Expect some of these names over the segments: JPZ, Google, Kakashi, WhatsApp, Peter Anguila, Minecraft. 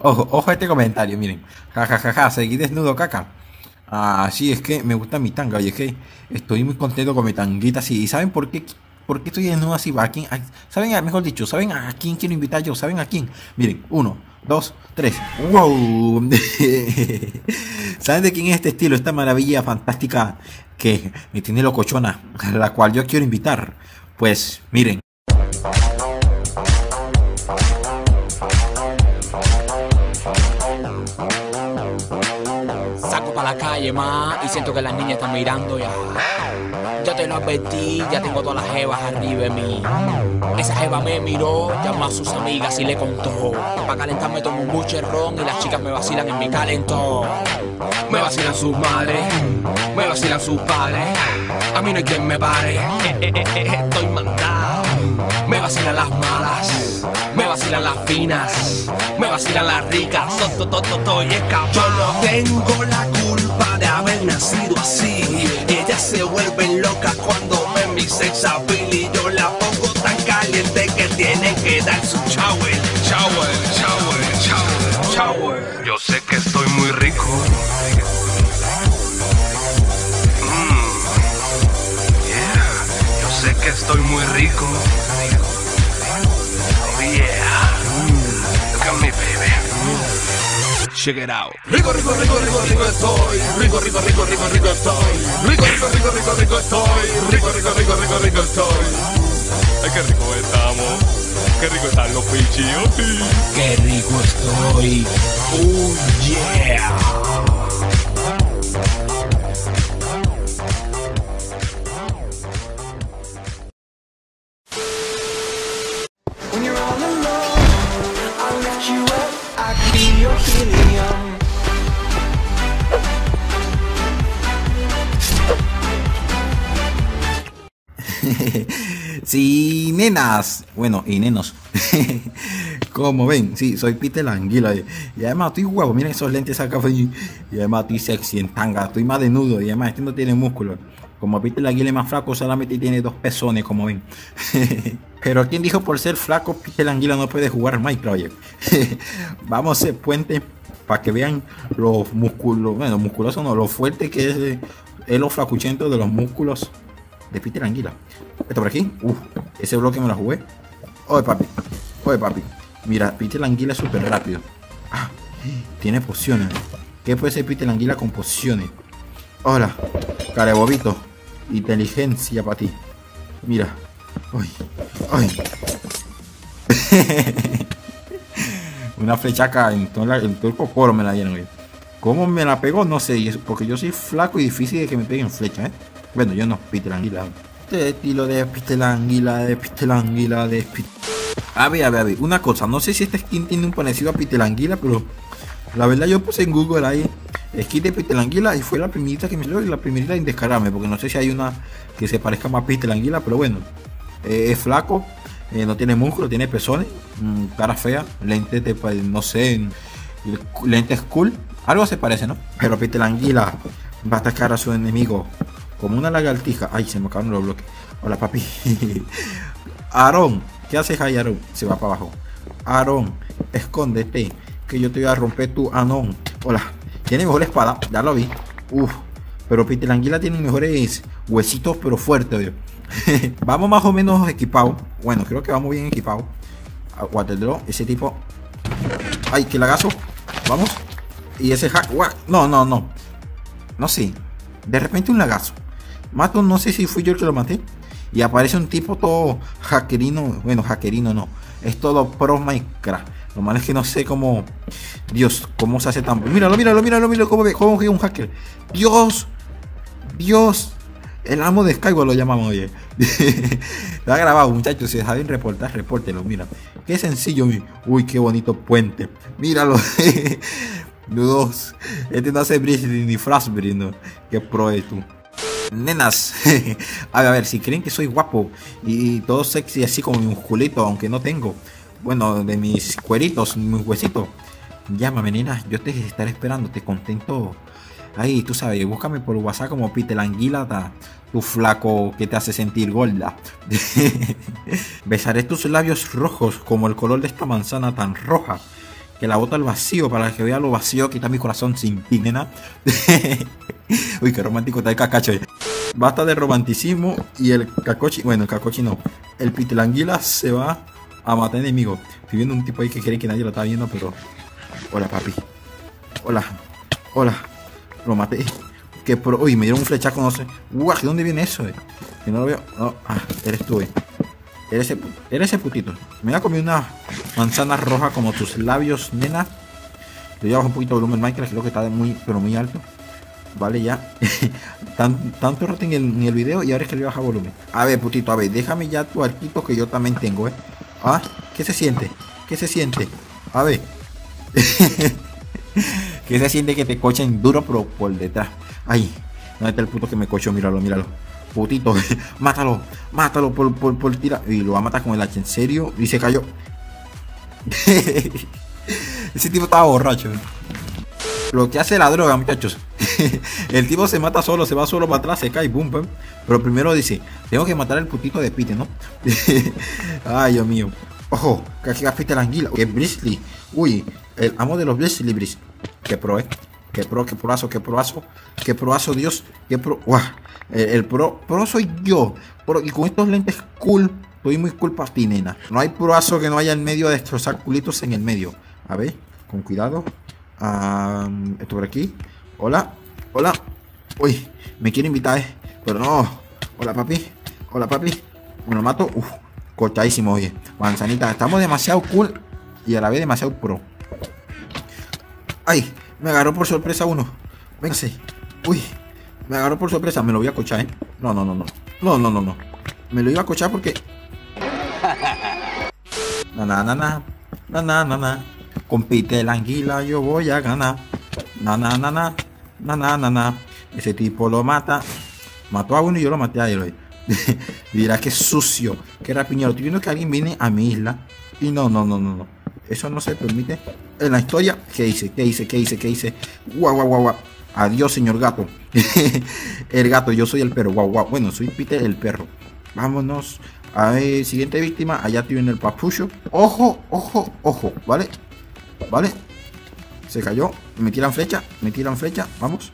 Ojo a este comentario, miren. Jajajaja, seguí desnudo, caca. Así es que me gusta mi tanga. Y es que estoy muy contento con mi tanguita así. ¿Y saben por qué? ¿Por qué estoy desnudo así? ¿A quién? ¿Saben? Mejor dicho, ¿saben a quién quiero invitar yo? ¿Saben a quién? Miren, 1, 2, 3. ¡Wow! ¿Saben de quién es este estilo? Esta maravilla fantástica que me tiene locochona, a la cual yo quiero invitar. Pues, miren. Saco para la calle, ma, y siento que las niñas están mirando ya. Ya te lo advertí, ya tengo todas las jevas arriba de mí. Esa jeva me miró, llamó a sus amigas y le contó. Para calentarme tomo un bucherrón y las chicas me vacilan en mi calentón. Me vacilan sus madres, me vacilan sus padres. A mí no hay quien me pare, estoy mandado. Me vacilan las malas, me vacilan las finas, me vacilan las ricas. Estoy escapado. Yo no tengo la culpa de haber nacido así. Ellas se vuelven locas cuando ven mi sex appeal y yo la pongo tan caliente que tienen que dar su shower, shower, shower, shower, shower. Yo sé que estoy muy rico. Yeah. Yo sé que estoy muy rico. Check it out. Rico, rico, rico, rico, rico estoy. Rico, rico, rico, rico, rico estoy. Rico, rico, rico, rico, rico estoy. Rico, rico, rico, rico, rico estoy. Ay, qué rico estamos. Qué rico están los pinchillos. Qué rico estoy. Oh, yeah. Sí, nenas. Bueno, y nenos. Como ven, sí, soy Peter Anguila. Y además estoy guapo. Miren esos lentes acá. Y además estoy sexy en tanga. Estoy más desnudo. Y además este no tiene músculo. Como Peter Anguila es más flaco, solamente tiene 2 pezones, como ven. Pero ¿quién dijo por ser flaco Peter Anguila no puede jugar Minecraft? Vamos a hacer puente para que vean los músculos. Bueno, musculosos no, lo fuerte que es lo flacuchento de los músculos de Peter Anguila. Esto por aquí. Ese bloque me lo jugué. Oye, papi. Oye, papi. Mira, Peter Anguila es súper rápido. Ah, tiene pociones. ¿Qué puede ser Peter Anguila con pociones? Hola, carebobito. Inteligencia para ti. Mira. Ay, ay. Una flechaca en todo el cocoro me la dieron, güey. ¿Cómo me la pegó? No sé. Porque yo soy flaco y difícil de que me peguen flecha, ¿eh? Bueno, yo no, Peter Anguila. Este estilo de Peter Anguila, de Peter Anguila, de Peter... A ver, una cosa, no sé si esta skin tiene un parecido a Peter Anguila, pero la verdad yo puse en Google ahí skin de Peter Anguila y fue la primerita que me salió y la primerita en descargarme, porque no sé si hay una que se parezca más a Peter Anguila, pero bueno, es flaco, no tiene músculo, tiene pezones, cara fea, lentes de, no sé, lentes cool, algo se parece, ¿no? Pero Peter Anguila va a atacar a su enemigo como una lagartija. Ay, se me acabaron los bloques. Hola, papi. Aarón, ¿qué haces ahí, Aarón? Se va para abajo. Aarón, escóndete, que yo te voy a romper tu anón. Hola. Tiene mejor espada, ya lo vi. Uf, pero Peter Anguila tiene mejores huesitos, pero fuerte. Vamos más o menos equipados. Bueno, creo que vamos bien equipados. Aguátenlo, ese tipo. Ay, que lagazo. Vamos. Y ese hack. No. No sé. De repente un lagazo. Mato, no sé si fui yo el que lo maté. Y aparece un tipo todo hackerino. Bueno, hackerino no. Es todo pro Minecraft. Lo malo es que no sé cómo. Dios, cómo se hace tan. Míralo. ¿Cómo que un hacker? Dios. El amo de Skyward lo llamamos, oye. Está grabado, muchachos. Si saben reportar, repórtelo. Mira. Qué sencillo, mi. Uy, qué bonito puente. Míralo. Dudos. Este no hace bridge ni flash bridge, no. Qué pro es tú. Nenas, a ver, si creen que soy guapo y todo sexy así con mi musculito, aunque no tengo, bueno, de mis cueritos, mis huesitos, llámame, nenas, yo te estaré esperando, te contento. Ahí, tú sabes, búscame por WhatsApp como Peter Anguila, tu flaco que te hace sentir gorda. Besaré tus labios rojos como el color de esta manzana tan roja Que la bota al vacío, para que vea lo vacío que está mi corazón sin ti, nena. Uy, qué romántico está el Kakashi. Basta de romanticismo y el Kakashi, bueno, el Kakashi no. El Peter Anguila se va a matar enemigos. Estoy viendo un tipo ahí que cree que nadie lo está viendo, pero... Hola, papi. Hola. Hola. Lo maté. Que pro... Uy, me dieron un flechazo, no sé. Uah, ¿de dónde viene eso, Que no lo veo. No. Ah, eres tú, Eres ese putito. Me voy a comer una manzana roja como tus labios, nena. Le voy a bajar un poquito de volumen Minecraft, creo que está muy, pero muy alto. Vale, ya. Tanto rato en el video y ahora es que le voy a bajar volumen. A ver, putito, a ver, déjame ya tu arquito que yo también tengo, Ah, ¿qué se siente? ¿Qué se siente? A ver. ¿Qué se siente que te cochen duro pero por detrás? Ay, no está el puto que me cochó, míralo, míralo. Putito, mátalo, mátalo por tira. Y lo va a matar con el hacha, en serio. Y se cayó. Ese tipo estaba borracho. Lo que hace la droga, muchachos. El tipo se mata solo, se va solo para atrás, se cae, boom, boom. Pero primero dice, tengo que matar al putito de Peter, ¿no? Ay, Dios mío. Ojo, que aquí va Peter Anguila. Que Brisley. Uy, el amo de los Brisley, Que pro, que proazo, que proazo, Dios, que pro, wow. El pro soy yo, y con estos lentes cool, estoy muy cool para ti, nena. No hay proazo que no haya en medio, a destrozar culitos en el medio. A ver, con cuidado, esto por aquí, hola, hola, uy, me quiere invitar, pero no, hola papi, me lo mato, uff, cortadísimo, oye, manzanita, estamos demasiado cool y a la vez demasiado pro. Ay, me agarró por sorpresa uno. Venga, sí. Uy, me agarró por sorpresa. Me lo voy a cochar, No, no, no, no. No. Me lo iba a cochar porque... Na, na, na. Con Peter Anguila yo voy a ganar. Na, na, na. Ese tipo lo mata. Mató a uno y yo lo maté a él. Dirá que sucio. Que rapiñero. Estoy viendo que alguien viene a mi isla. Y no. Eso no se permite en la historia. ¿Qué hice? Guau. Adiós, señor gato. El gato, yo soy el perro. Guau. Bueno, soy Peter el perro. Vámonos. A ver, siguiente víctima. Allá estoy en el papucho. Ojo. Vale. Se cayó. Me tiran flecha. Vamos.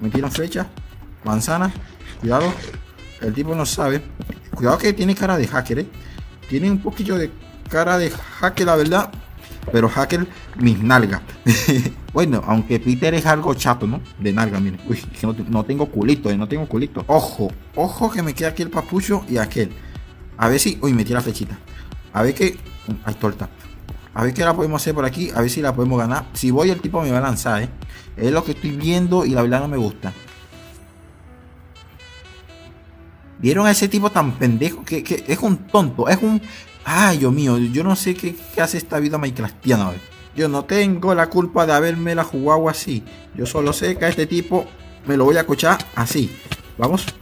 Me tiran flecha. Manzana. Cuidado. El tipo no sabe. Cuidado que tiene cara de hacker, Tiene un poquillo de... cara de hacker, la verdad, pero hacker mis nalgas. Bueno, aunque Peter es algo chato, ¿no? De nalga, miren. Uy, que no tengo culito, Ojo, que me queda aquí el papucho y aquel. A ver si... Uy, me tira la flechita. A ver qué... Ay, torta. A ver qué la podemos hacer por aquí, a ver si la podemos ganar. Si voy, el tipo me va a lanzar, Es lo que estoy viendo y la verdad no me gusta. ¿Vieron a ese tipo tan pendejo? Que es un tonto, es un... Ay, Dios mío, yo no sé qué hace esta vida minecraftiana. Yo no tengo la culpa de haberme la jugado así. Yo solo sé que a este tipo me lo voy a cochar así.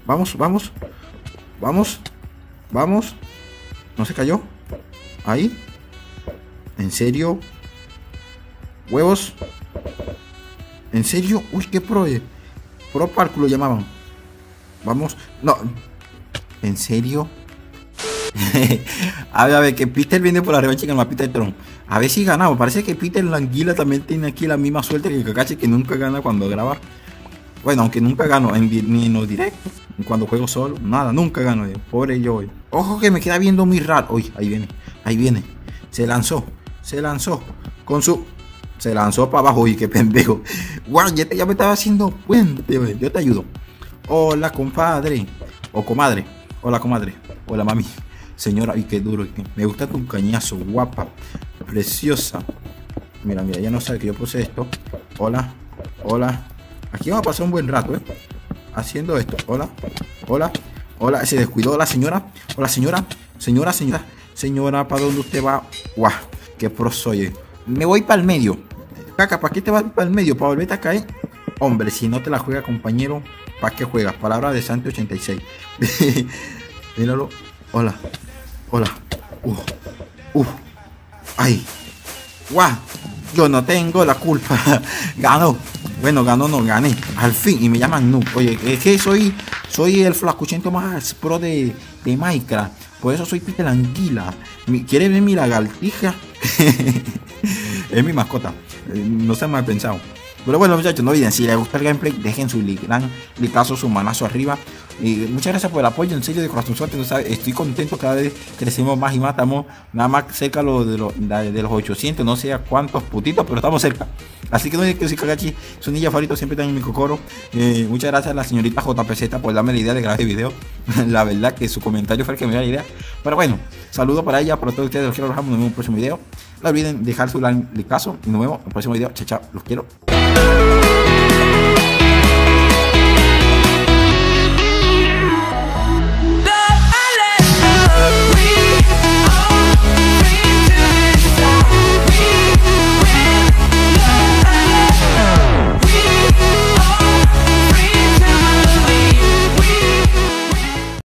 Vamos. No se cayó. Ahí. ¿En serio? Huevos. ¿En serio? Uy, qué pro. Pro park lo llamaban. Vamos. No. ¿En serio? A ver, que Peter viene por la revancha con la pita de Tron. A ver si ganamos. Parece que Peter Anguila también tiene aquí la misma suerte que Kakashi, que nunca gana cuando graba. Bueno, aunque nunca gano ni en los directos, cuando juego solo, nada, nunca gano. Pobre yo. Ojo que me queda viendo muy raro. Uy, ahí viene. Se lanzó. Se lanzó para abajo. Uy, qué pendejo. Guau, ya me estaba haciendo puente, Yo te ayudo. Hola, compadre. O comadre. Hola, comadre. Hola, mami. Señora, y qué duro, me gusta tu cañazo, guapa, preciosa. Mira, ya no sabe que yo puse esto. Hola. Aquí vamos a pasar un buen rato, haciendo esto. Hola. Se descuidó la señora. Hola, señora, ¿para dónde usted va? Guau, qué pro soy, Me voy para el medio. Caca, ¿para qué te vas para el medio? ¿Para volverte a caer? Hombre, si no te la juega, compañero, ¿para qué juegas? Palabra de Santi 86. Míralo. Hola. Ay. Guau. Yo no tengo la culpa. Ganó. Bueno, gané. Al fin. Y me llaman noob. Oye, es que soy el flacuchento más pro de Minecraft. Por eso soy Peter Anguila. ¿Quieres ver mi lagartija? Es mi mascota, no se me ha pensado. Pero bueno, muchachos, no olviden, si les gusta el gameplay, dejen su gran likazo, su manazo arriba. Y muchas gracias por el apoyo, en serio, de corazón suerte, no sabe, estoy contento, cada vez crecemos más y más, estamos nada más cerca de los 800, no sé a cuántos putitos, pero estamos cerca. Así que no hay que decir, Kakashi, su ninja favorito, siempre está en mi cocoro. Muchas gracias a la señorita JPZ por darme la idea de grabar el video. La verdad que su comentario fue el que me dio la idea. Pero bueno, saludo para ella, para todos ustedes, los quiero, los amo, nos vemos en un próximo video. No olviden dejar su like, y nos vemos en el próximo video, chao, chao, los quiero.